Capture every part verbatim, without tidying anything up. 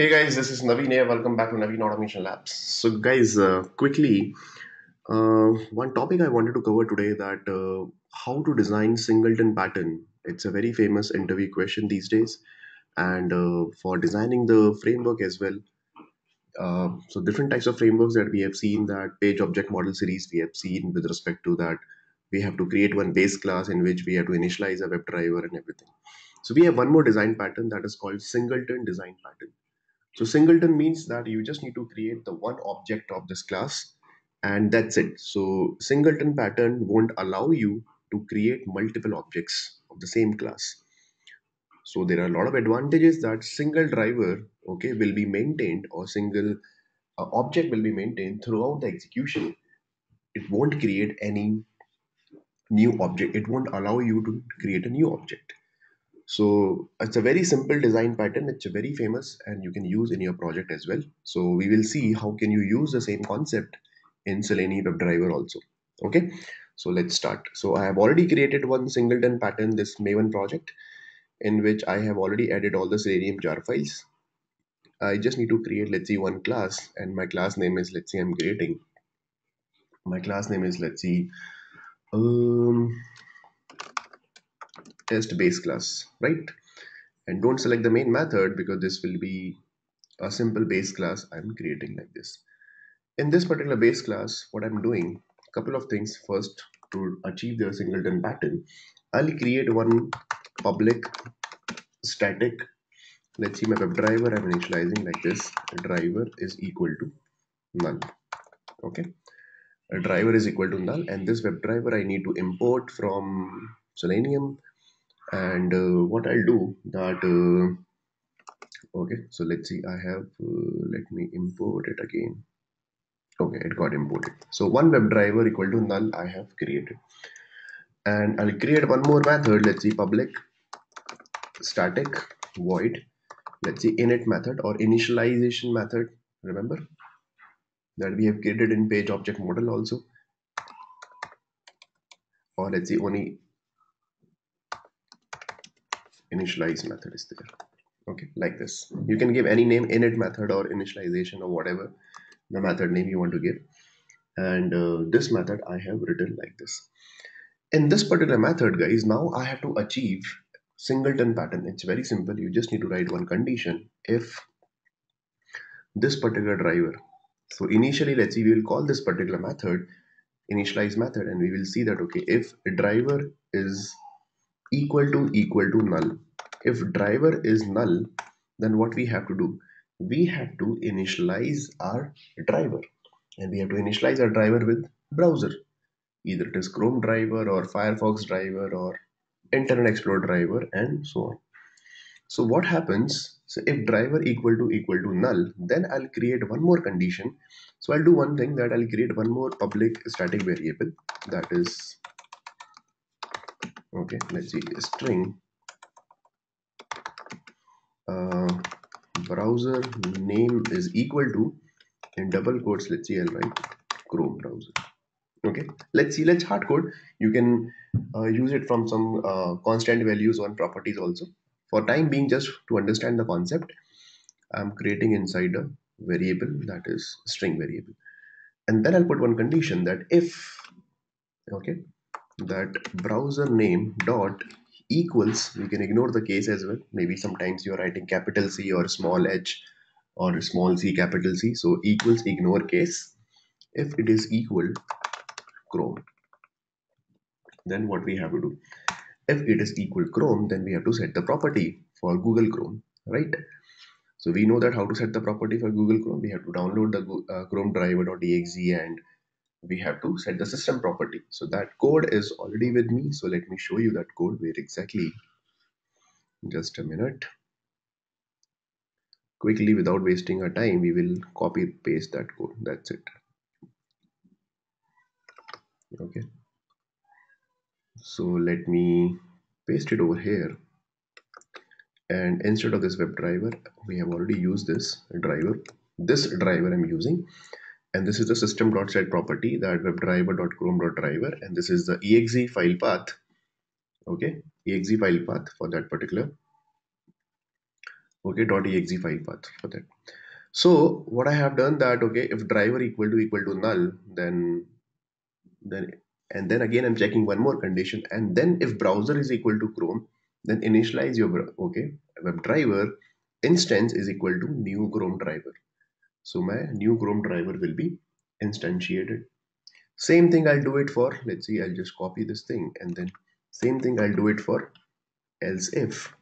Hey guys, this is Naveen here. Welcome back to Naveen Automation Labs. So guys, uh, quickly, uh, one topic I wanted to cover today, that uh, how to design singleton pattern. It's a very famous interview question these days, and uh, for designing the framework as well. Uh, so different types of frameworks that we have seen, that Page Object Model series we have seen with respect to that. We have to create one base class in which we have to initialize a web driver and everything. So we have one more design pattern that is called singleton design pattern. So singleton means that you just need to create the one object of this class and that's it. So singleton pattern won't allow you to create multiple objects of the same class. So there are a lot of advantages that single driver, okay, will be maintained, or single uh, object will be maintained throughout the execution. It won't create any new object. It won't allow you to create a new object. So it's a very simple design pattern. It's very famous and you can use in your project as well. So we will see how can you use the same concept in Selenium WebDriver also. Okay, so let's start. So I have already created one singleton pattern, this Maven project, in which I have already added all the Selenium jar files. I just need to create, let's see, one class, and my class name is, let's see, I'm creating. My class name is, let's see, um, test base class, right? And don't select the main method because this will be a simple base class I'm creating like this. In this particular base class, what I'm doing, a couple of things. First, to achieve the singleton pattern, I'll create one public static. Let's see, my web driver I'm initializing like this. A driver is equal to null. Okay, a driver is equal to null, and this web driver I need to import from Selenium. And uh, what I'll do that uh, okay, so let's see, I have uh, let me import it again. Okay, it got imported. So one web driver equal to null I have created, and I'll create one more method. Let's see, public static void, let's see, init method or initialization method, remember that we have created in Page Object Model also, or let's see, only initialize method is there. Okay, like this. You can give any name, init method or initialization or whatever the method name you want to give. And uh, this method I have written like this. In this particular method, guys, now I have to achieve singleton pattern. It's very simple. You just need to write one condition. If this particular driver, so initially, let's see, we will call this particular method initialize method, and we will see that, okay, if a driver is equal to equal to null, if driver is null, then what we have to do, we have to initialize our driver, and we have to initialize our driver with browser, either it is Chrome driver or Firefox driver or Internet Explorer driver and so on. So what happens, so if driver equal to equal to null, then I'll create one more condition. So I'll do one thing, that I'll create one more public static variable, that is, okay, let's see, string uh, browser name is equal to, in double quotes, let's see, I'll write Chrome browser. Okay, let's see, let's hard code. You can uh, use it from some uh, constant values on properties also. For time being, just to understand the concept, I'm creating inside a variable, that is string variable, and then I'll put one condition, that if, okay, that browser name dot equals, we can ignore the case as well, maybe sometimes you're writing capital C or small h or small c capital C, so equals ignore case. If it is equal Chrome, then what we have to do, if it is equal Chrome, then we have to set the property for Google Chrome, right? So we know that how to set the property for Google Chrome, we have to download the uh, Chrome driver.exe, and we have to set the system property. So that code is already with me, so let me show you that code where exactly, just a minute, quickly, without wasting our time, we will copy paste that code, that's it. Okay, so let me paste it over here, and instead of this web driver, we have already used this driver, this driver I'm using. And this is the system.set property, that webdriver.chrome.driver, and this is the exe file path. Okay, exe file path for that particular okay, .exe file path for that. So what I have done that, okay, if driver equal to equal to null, then then and then again I'm checking one more condition, and then if browser is equal to Chrome, then initialize your okay WebDriver instance is equal to new Chrome driver. So my new Chrome driver will be instantiated. Same thing I'll do it for, let's see, I'll just copy this thing, and then same thing I'll do it for else if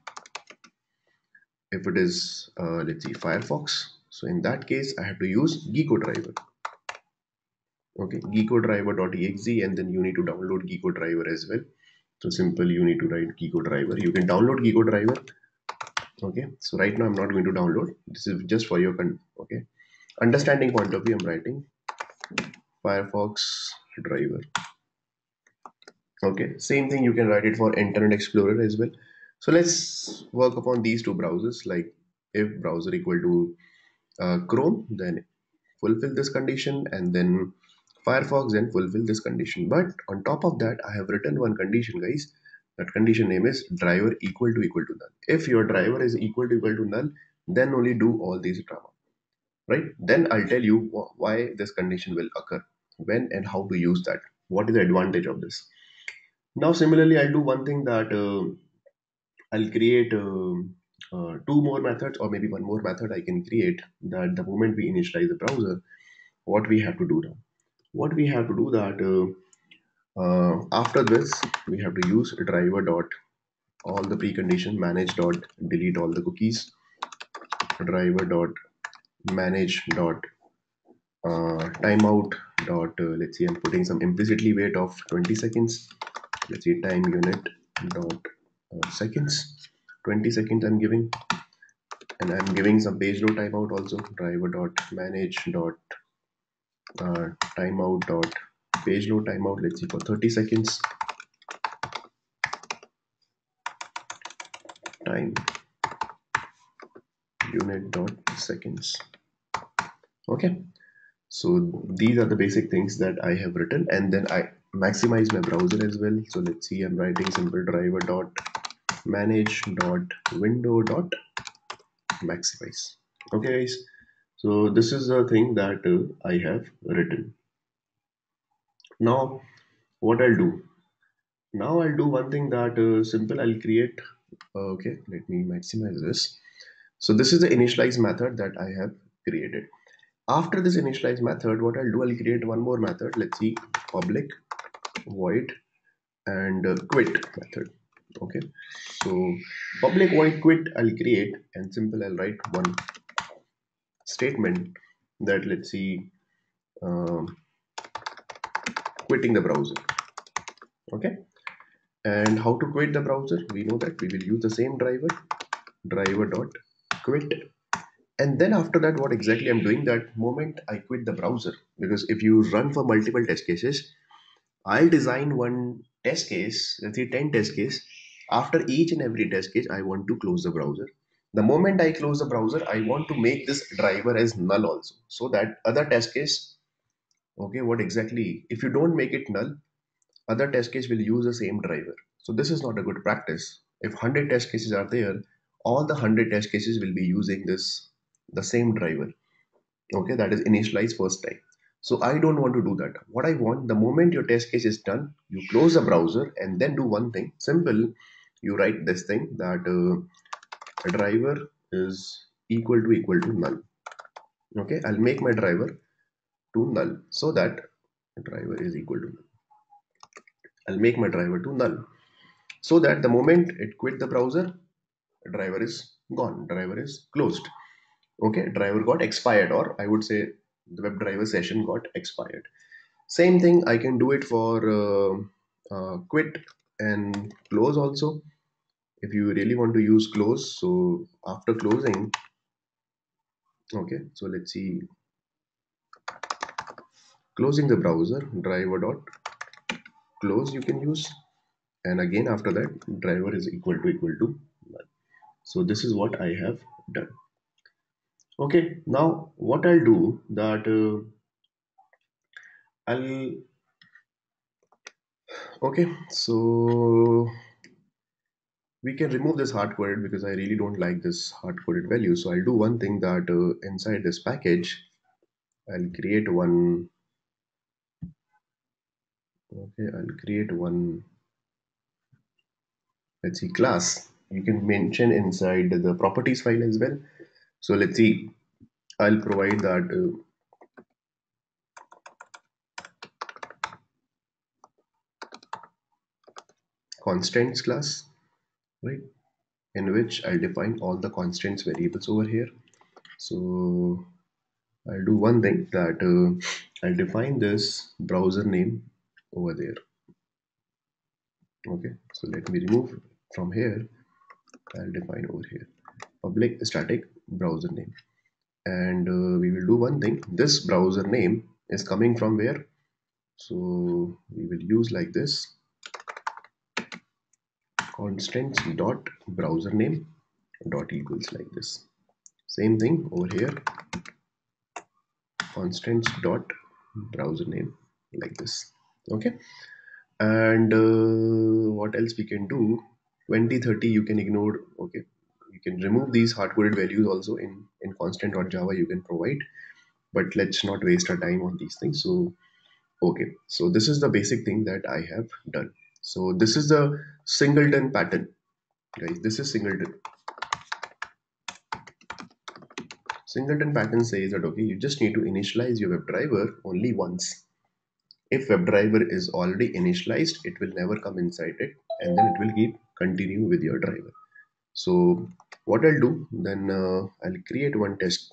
if it is uh, let's see, Firefox. So in that case I have to use Gecko driver, okay, Gecko driver.exe, and then you need to download Gecko driver as well. So simple, you need to write Gecko driver. You can download Gecko driver, okay. So right now I'm not going to download, this is just for your con okay understanding point of view. I'm writing Firefox driver, okay. Same thing, you can write it for Internet Explorer as well. So let's work upon these two browsers, like if browser equal to uh, Chrome, then fulfill this condition, and then Firefox, then fulfill this condition. But on top of that I have written one condition, guys. That condition name is driver equal to equal to null. If your driver is equal to equal to null, then only do all these drama, right? Then I'll tell you wh why this condition will occur, when and how to use that, what is the advantage of this. Now similarly I'll do one thing that uh, I'll create uh, uh, two more methods, or maybe one more method I can create, that the moment we initialize the browser, what we have to do now, what we have to do that uh, Uh, after this we have to use driver dot all the precondition manage dot delete all the cookies, driver dot manage dot uh, timeout dot uh, let's see, I'm putting some implicitly wait of twenty seconds, let's see, time unit dot uh, seconds, twenty seconds I'm giving, and I'm giving some page load timeout also, driver dot manage dot uh, timeout dot page load timeout, let's see, for thirty seconds, time unit dot seconds, okay. So these are the basic things that I have written, and then I maximize my browser as well. So let's see, I'm writing simple driver dot manage dot window dot maximize, okay guys. So this is the thing that uh, I have written. Now what I'll do now, I'll do one thing that uh, simple, I'll create uh, okay, let me maximize this. So this is the initialize method that I have created. After this initialize method, what I'll do, I'll create one more method, let's see, public void and uh, quit method, okay. So public void quit I'll create, and simple I'll write one statement that, let's see, um, quitting the browser, okay. And how to quit the browser, we know that we will use the same driver, driver dot quit, and then after that what exactly I'm doing, that moment I quit the browser, because if you run for multiple test cases, I'll design one test case, let's say ten test case, after each and every test case I want to close the browser. The moment I close the browser, I want to make this driver as null also, so that other test case, okay, what exactly, if you don't make it null, other test case will use the same driver. So this is not a good practice. If one hundred test cases are there, all the one hundred test cases will be using this, the same driver, okay, that is initialized first time. So I don't want to do that. What I want, the moment your test case is done, you close the browser and then do one thing simple, you write this thing that uh, a driver is equal to equal to null, okay. I'll make my driver to null, so that driver is equal to null. I'll make my driver to null, so that the moment it quit the browser, driver is gone, driver is closed, okay. Driver got expired, or I would say the web driver session got expired. Same thing I can do it for uh, uh, quit and close also, if you really want to use close. So after closing, okay, so let's see, closing the browser, driver dot close you can use, and again after that driver is equal to equal to null. So this is what I have done, okay. Now what I'll do that uh, I'll okay, so we can remove this hard-coded because I really don't like this hard-coded value. So I'll do one thing that uh, inside this package, I'll create one. Okay, I'll create one. Let's see, class. You can mention inside the properties file as well. So let's see. I'll provide that. Uh, constants class, right, in which I'll define all the constants variables over here. So I'll do one thing that uh, I'll define this browser name over there. Okay, so let me remove from here. I'll define over here public static browser name, and uh, we will do one thing. This browser name is coming from where? So we will use like this constants dot browser name dot equals like this. Same thing over here, constants dot browser name like this. Okay, and uh, what else we can do? Twenty thirty you can ignore. Okay, you can remove these hard-coded values also in in constant.java you can provide, but let's not waste our time on these things. So okay, so this is the basic thing that I have done. So this is the singleton pattern, guys. This is singleton. Singleton pattern says that okay, you just need to initialize your WebDriver only once. If WebDriver is already initialized, it will never come inside it, and then it will keep continue with your driver. So what I'll do then, uh, I'll create one test.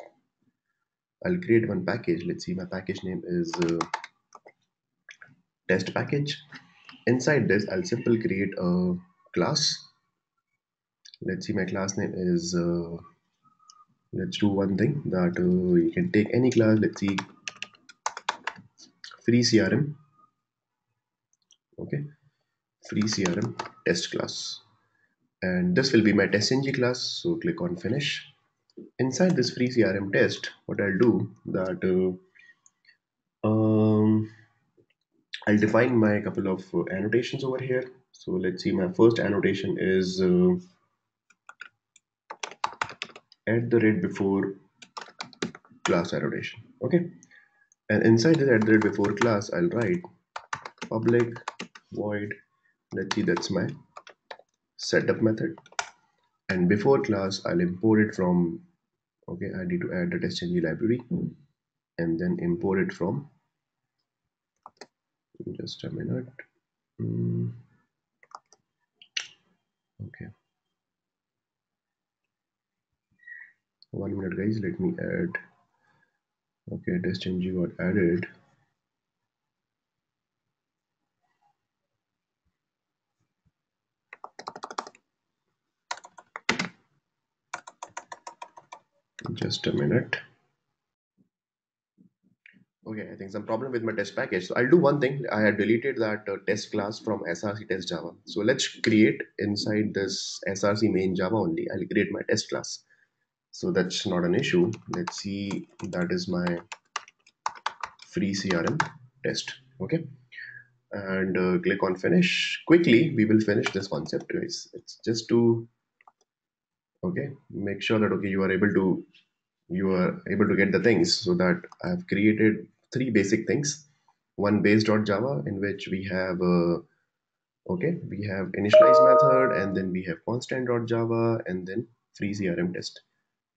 I'll create one package. Let's see, my package name is uh, test package. Inside this, I'll simply create a class. Let's see, my class name is. Uh, let's do one thing that uh, you can take any class. Let's see, FreeCRM. Okay, FreeCRM test class, and this will be my TestNG class. So click on finish. Inside this FreeCRM test, what I'll do that. Uh, um. I'll define my couple of uh, annotations over here. So let's see, my first annotation is uh, at the rate before class annotation. Okay, and inside this at the rate before class, I'll write public void. Let's see, that's my setup method. And before class, I'll import it from. Okay, I need to add the TestNG library, and then import it from. Just a minute. Mm. Okay. One minute, guys. Let me add. Okay, TestNG got added. Just a minute. Okay, I think some problem with my test package. So I'll do one thing. I had deleted that uh, test class from src test java. So let's create inside this src main java only. I'll create my test class. So that's not an issue. Let's see, that is my FreeCRM test. Okay, and uh, click on finish. Quickly, we will finish this concept, guys. It's just to okay make sure that okay you are able to you are able to get the things. So that I've created three basic things. One base.java in which we have uh, okay we have initialize method, and then we have constant.java, and then FreeCRM test.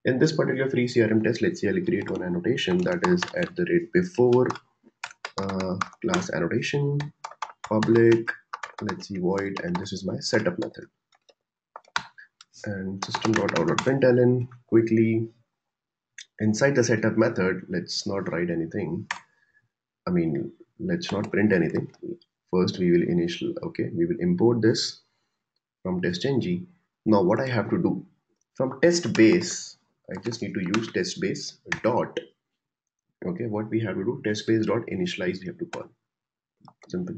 In this particular FreeCRM test, let's see, I'll create one annotation that is at the rate before uh, class annotation public, let's see, void, and this is my setup method. And system.out.println quickly. Inside the setup method, let's not write anything. I mean, let's not print anything. First, we will initial. Okay, we will import this from TestNG. Now, what I have to do from test base, I just need to use test base dot. Okay, what we have to do, test base dot initialize we have to call. Simple.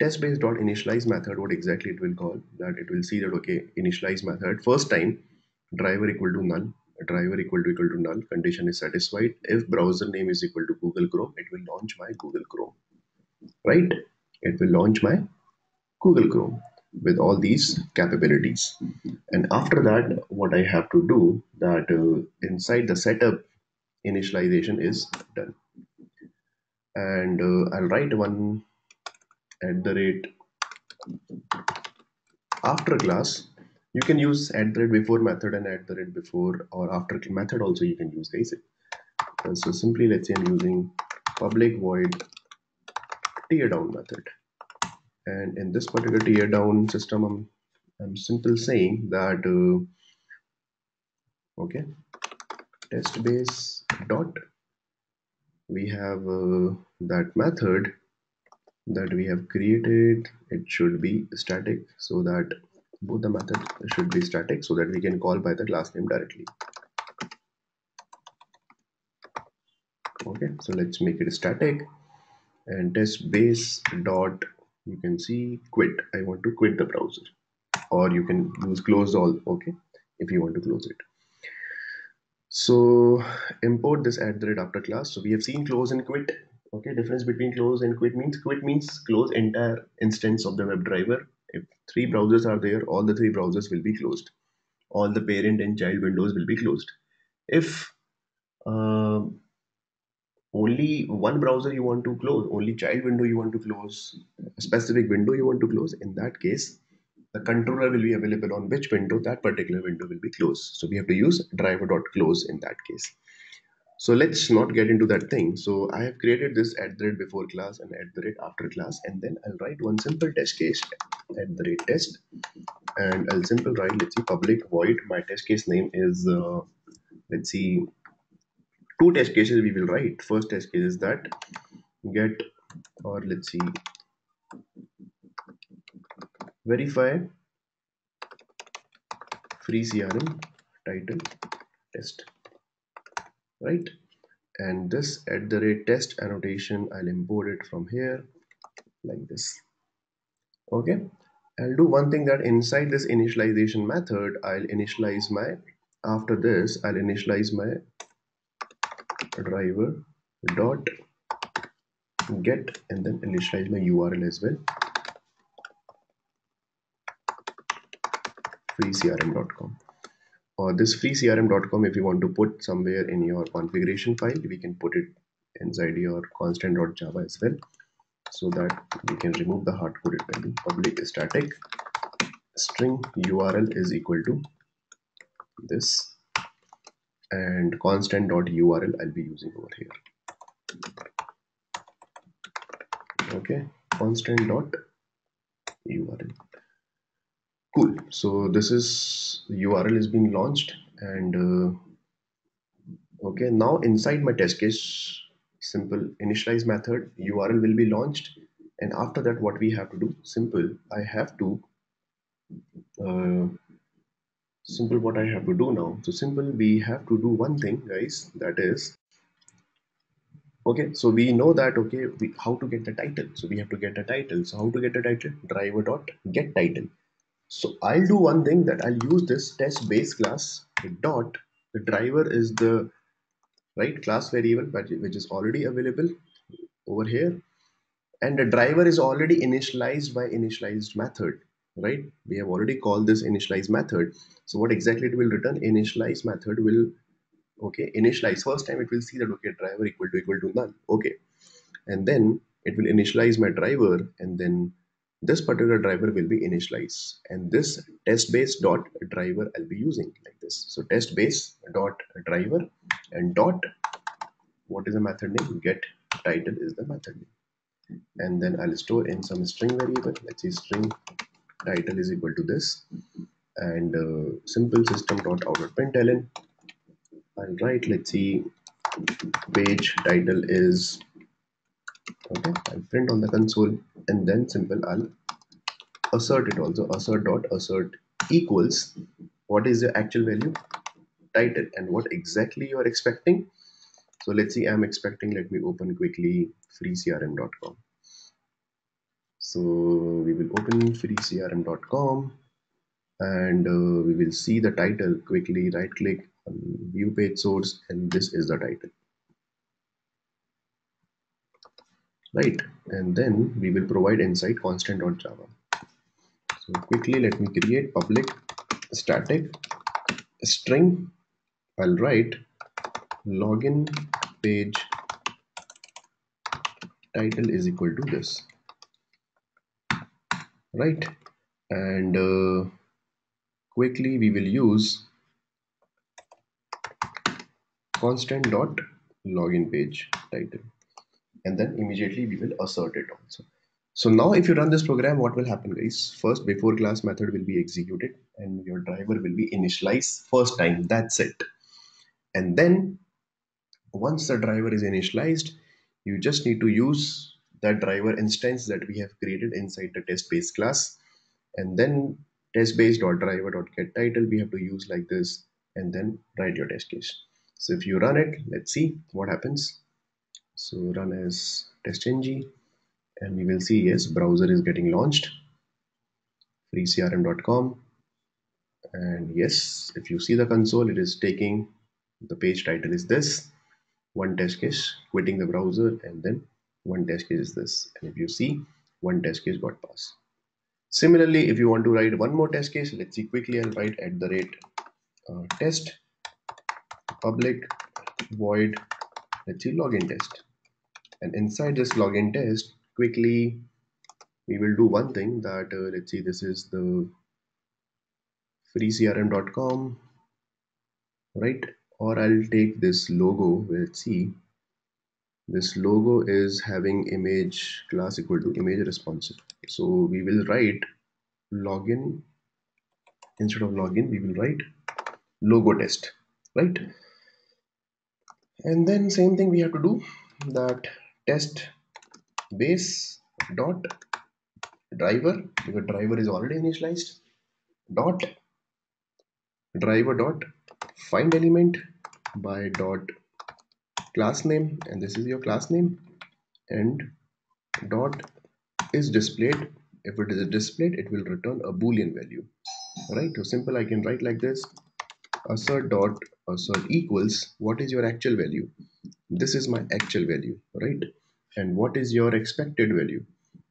Test base dot initialize method. What exactly it will call? That it will see that okay, initialize method first time driver equal to none. Driver equal to equal to null, condition is satisfied if browser name is equal to Google Chrome. It will launch my Google Chrome, right? It will launch my Google Chrome. with all these capabilities. And after that, what I have to do that uh, inside the setup initialization is done. And uh, I'll write one at the rate after class. You can use at the rate before method and at the rate before or after method also you can use, guys. And so simply let's say I'm using public void teardown method. And in this particular teardown system, I'm, I'm simply saying that, uh, okay, test base dot. We have uh, that method that we have created. It should be static so that both the methods should be static so that we can call by the class name directly. Okay, so let's make it static and test base dot. You can see quit. I want to quit the browser, or you can use close all. Okay, if you want to close it. So import this at the rate after class. So we have seen close and quit. Okay, difference between close and quit means quit means close entire instance of the web driver. If three browsers are there, all the three browsers will be closed. All the parent and child windows will be closed. If uh, only one browser you want to close, only child window you want to close, a specific window you want to close, in that case, the controller will be available on which window that particular window will be closed. So we have to use driver.close in that case. So let's not get into that thing. So I have created this at the rate before class and at the rate after class, and then I'll write one simple test case at the rate test, and I'll simply write, let's see, public void. My test case name is uh, let's see, two test cases we will write. First test case is that get, or let's see, verify FreeCRM title test. Right, and this at the rate test annotation, I'll import it from here like this. Okay, I'll do one thing that inside this initialization method, I'll initialize my, after this I'll initialize my driver dot get, and then initialize my U R L as well, freecrm dot com. Or this freecrm dot com, if you want to put somewhere in your configuration file, we can put it inside your constant.java as well, so that we can remove the hard-coded value. Public static string U R L is equal to this, and constant.url I'll be using over here. Okay, constant.url. Cool. So this is, the U R L is being launched, and uh, okay, now inside my test case, simple initialize method, U R L will be launched, and after that what we have to do, simple, I have to uh, simple what I have to do now. So simple, we have to do one thing, guys, that is, okay, so we know that, okay, we, how to get the title. So we have to get a title. So how to get a title? Driver dot get title. So I'll do one thing that I'll use this test base class dot, the driver is the right class variable which is already available over here, and the driver is already initialized by initialized method, right? We have already called this initialize method. So what exactly it will return? Initialize method will, okay, initialize. First time it will see that, okay, driver equal to equal to none, okay, and then it will initialize my driver, and then this particular driver will be initialized, and this test base dot driver I'll be using like this. So test base dot driver and dot, what is the method name? Get title is the method name, and then I'll store in some string variable. Let's see, string title is equal to this, and uh, simple system dot out dot println. I'll write, let's see, page title is, okay, I'll print on the console, and then simple I'll assert it also, assert dot assert equals what is the actual value? Title, and what exactly you are expecting. So let's see, I'm expecting, let me open quickly freecrm dot com. So we will open freecrm dot com, and uh, we will see the title. Quickly right click on view page source, and this is the title. Right, and then we will provide inside constant.java. So So quickly let me create public static string. I'll write login page title is equal to this, right? And uh, quickly we will use constant dot login page title, and then immediately we will assert it also. So now if you run this program, what will happen, guys? First before class method will be executed and your driver will be initialized first time. That's it. And then once the driver is initialized, you just need to use that driver instance that we have created inside the test base class, and then test base dot driver dot get title we have to use like this, and then write your test case. So if you run it, let's see what happens. So run as TestNG, and we will see, yes, browser is getting launched, free C R M dot com, and yes, if you see the console, it is taking the page title is this, one test case, quitting the browser, and then one test case is this, and if you see, one test case got passed. Similarly, if you want to write one more test case, let's see quickly, I'll write at the rate uh, test public void, let's see, login test, and inside this login test, quickly we will do one thing that uh, let's see, this is the free C R M dot com, right? Or I'll take this logo, let's see, this logo is having image class equal to image responsive. So we will write login, instead of login we will write logo test, right? And then same thing we have to do, that test base dot driver, because driver is already initialized, dot driver dot find element by dot class name, and this is your class name, and dot is displayed. If it is displayed, it will return a boolean value, right? So simple, I can write like this, assert dot assert equals what is your actual value. This is my actual value, right? And what is your expected value?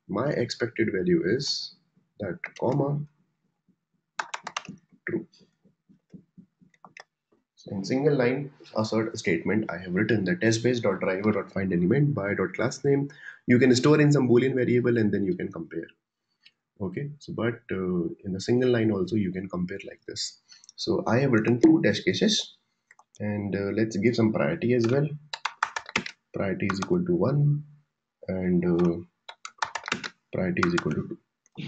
My expected value is that comma true. So in single line assert statement, I have written the test base dot driver dot find element by dot class name. You can store in some boolean variable and then you can compare. Okay, so but uh, in the single line also you can compare like this. So I have written two test cases, and uh, let's give some priority as well. Priority is equal to one, and uh, priority is equal to two.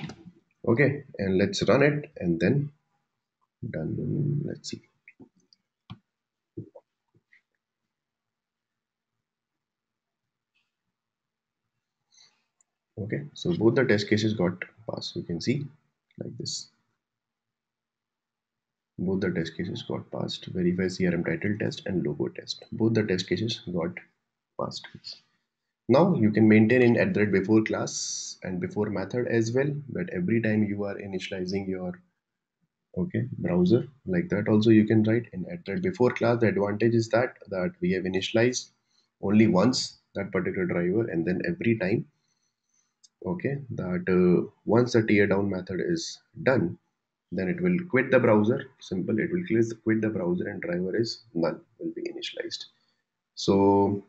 Okay, and let's run it, and then done. Let's see. Okay, so both the test cases got passed. You can see like this. Both the test cases got passed. Verify C R M title test and logo test. Both the test cases got passed. Now you can maintain in at the rate before class and before method as well, that every time you are initializing your okay browser like that. Also you can write in at the rate before class. The advantage is that that we have initialized only once that particular driver, and then every time okay that uh, once the tear down method is done, then it will quit the browser. Simple, it will quit the browser and driver is null, will be initialized. So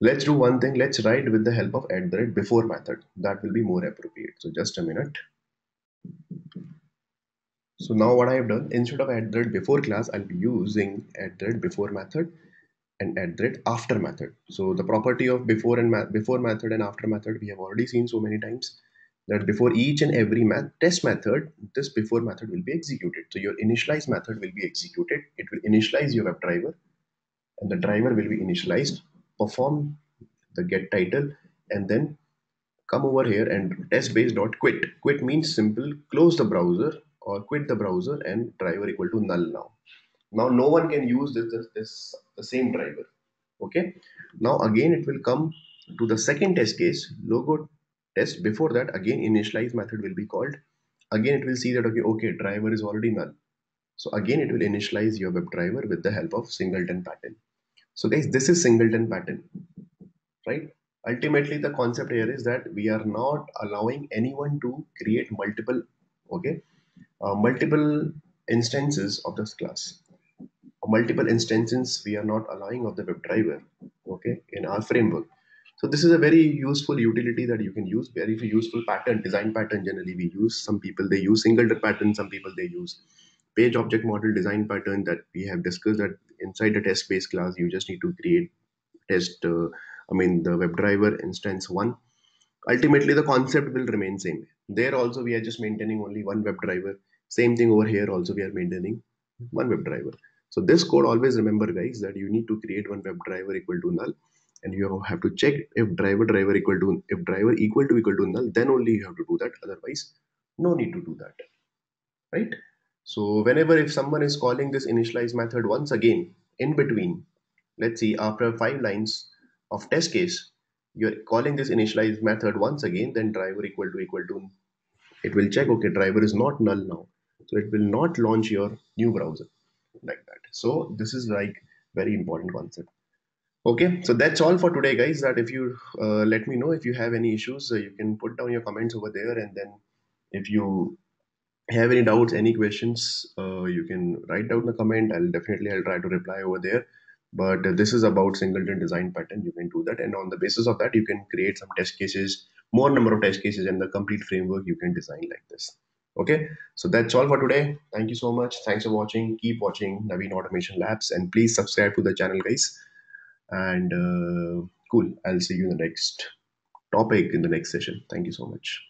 let's do one thing. Let's write with the help of at the rate before method. That will be more appropriate. So just a minute. So now what I have done, instead of at the rate before class, I'll be using at the rate before method and at the rate after method. So the property of before and ma before method and after method, we have already seen so many times that before each and every math test method, this before method will be executed. So your initialize method will be executed. It will initialize your web driver, and the driver will be initialized, perform the get title, and then come over here and test base dot quit. Quit means simple, close the browser or quit the browser, and driver equal to null now. Now no one can use this, this, this the same driver. Okay. Now again it will come to the second test case, logo test. Before that, again initialize method will be called. Again it will see that okay, okay, driver is already null. So again it will initialize your web driver with the help of singleton pattern. So guys, this is singleton pattern, right? Ultimately the concept here is that we are not allowing anyone to create multiple okay, uh, multiple instances of this class. Multiple instances we are not allowing of the WebDriver, okay, in our framework. So this is a very useful utility that you can use, very useful pattern, design pattern generally we use. Some people, they use Singleton pattern, some people they use Page Object Model design pattern that we have discussed, that inside the test base class, you just need to create test, uh, I mean the WebDriver instance one. Ultimately, the concept will remain same. There also we are just maintaining only one WebDriver. Same thing over here also we are maintaining one WebDriver. So this code, always remember guys that you need to create one WebDriver equal to null. And you have to check if driver driver equal to if driver equal to equal to null, then only you have to do that. Otherwise, no need to do that, right? So whenever if someone is calling this initialize method once again in between, let's see after five lines of test case, you're calling this initialize method once again, then driver equal to equal to, it will check okay driver is not null now, so it will not launch your new browser like that. So this is like very important concept. Okay, so that's all for today guys. That if you uh, let me know if you have any issues, uh, you can put down your comments over there, and then if you have any doubts, any questions, uh, you can write down the comment. I'll definitely I'll try to reply over there. But uh, this is about singleton design pattern. You can do that, and on the basis of that you can create some test cases, more number of test cases, and the complete framework you can design like this. Okay, so that's all for today. Thank you so much. Thanks for watching. Keep watching Naveen Automation Labs, and please subscribe to the channel guys. And uh, cool, I'll see you in the next topic in the next session. Thank you so much.